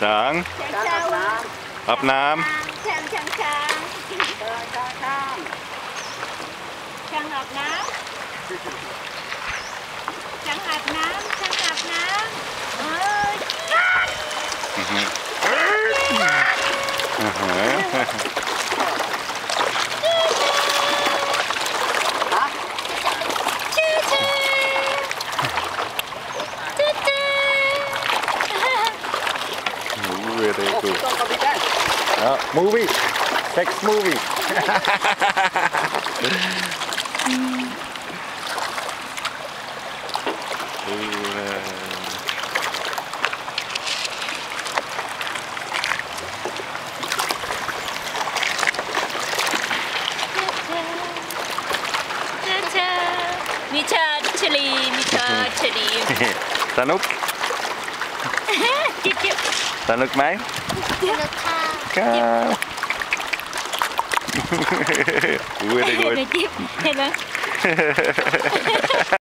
Trắng. Hợp Nam. Trắng Hợp Nam. Trắng Hợp Nam. Trắng Hợp Nam. Ơi. Movie, sex movie. Tanuk. Tanuk mai. Cá. Ui, đây rồi. Hello.